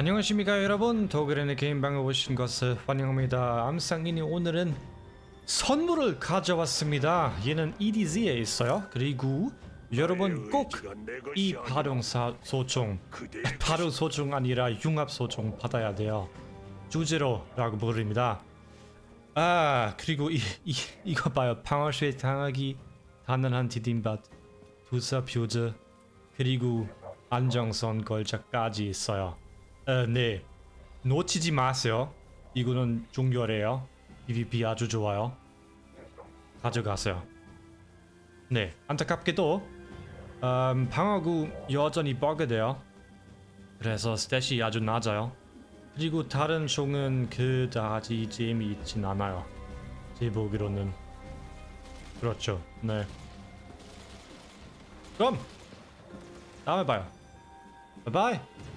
안녕하십니까 여러분, 도그랜의 게임방에 오신 것을 환영합니다. 암쌍이니 오늘은 선물을 가져왔습니다. 얘는 EDZ에 있어요. 그리고 여러분 꼭 이 발용사 소총, 바로 소총 아니라 융합 소총 받아야 돼요. 주제로라고 부릅니다. 아 그리고 이거 봐요. 방어쇠 당하기, 단단한 디딤밭, 불사 표즈, 그리고 안정선 걸작까지 있어요. 네, 놓치지 마세요. 이거는 종결해요. PvP 아주 좋아요. 가져가세요. 네, 안타깝게도 방어구 여전히 버그돼요. 그래서 스탯이 아주 낮아요. 그리고 다른 총은 그다지 재미있진 않아요. 제 보기로는 그렇죠. 네, 그럼 다음에 봐요. 바이바이.